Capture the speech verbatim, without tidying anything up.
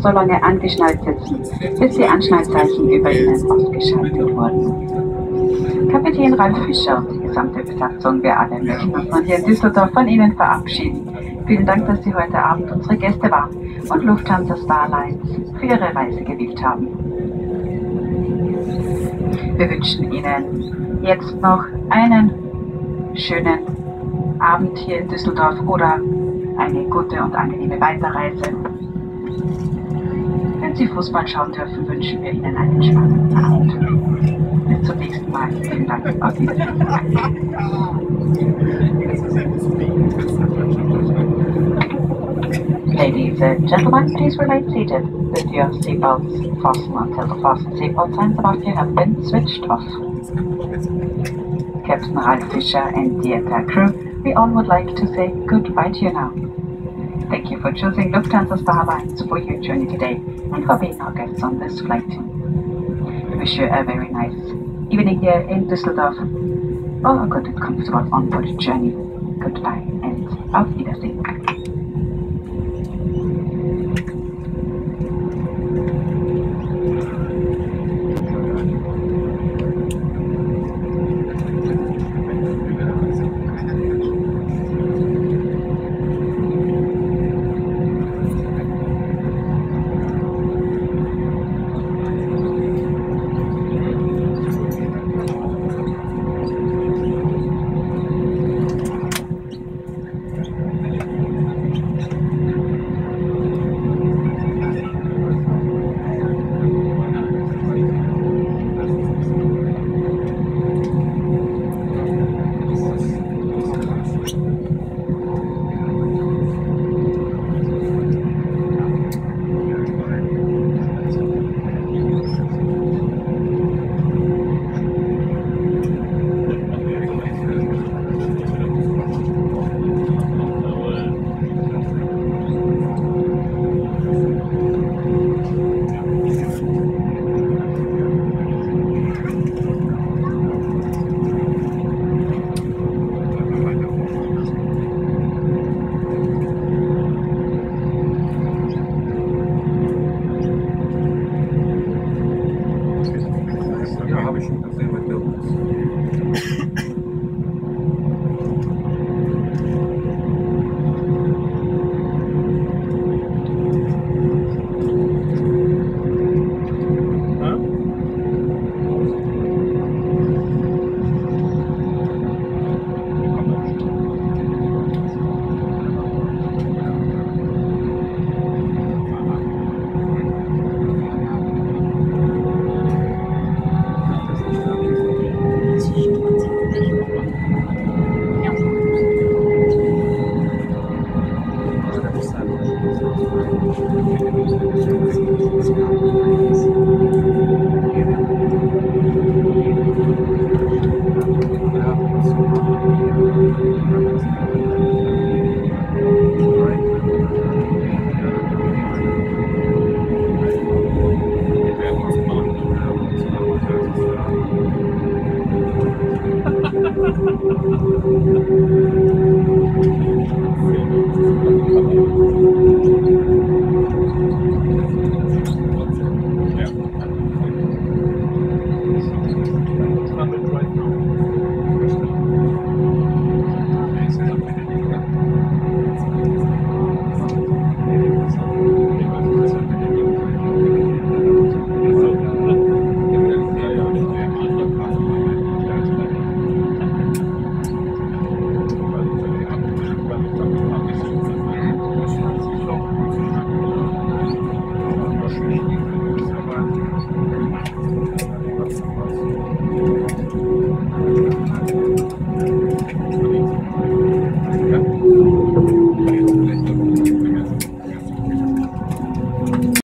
Luftballone angeschnallt sitzen, bis die Anschnallzeichen über ihnen ausgeschaltet wurden. Kapitän Ralf Fischer und die gesamte Besatzung, wir alle möchten uns von hier in Düsseldorf von Ihnen verabschieden. Vielen Dank, dass Sie heute Abend unsere Gäste waren und Lufthansa Starlines für Ihre Reise gewählt haben. Wir wünschen Ihnen jetzt noch einen schönen Abend hier in Düsseldorf oder eine gute und angenehme Weiterreise. Wenn Sie Fußball schauen dürfen, wünschen wir Ihnen einen spannenden Abend. Bis zum nächsten Mal. Vielen Dank. Auf Wiedersehen. Ladies and gentlemen, please remain seated with your seatbelts fastened until the fasten seatbelt signs above you have been switched off. Captain Ralf Fischer and the entire crew, we all would like to say goodbye to you now. Thank you for choosing Lufthansa Starlines for your journey today and for being our guests on this flight. We wish you a very nice evening here in Düsseldorf or a good and comfortable onboard journey. Goodbye and auf Wiedersehen.